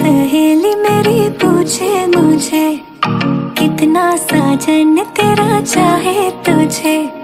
सहेली मेरी पूछे मुझे कितना साजन तेरा चाहे तुझे।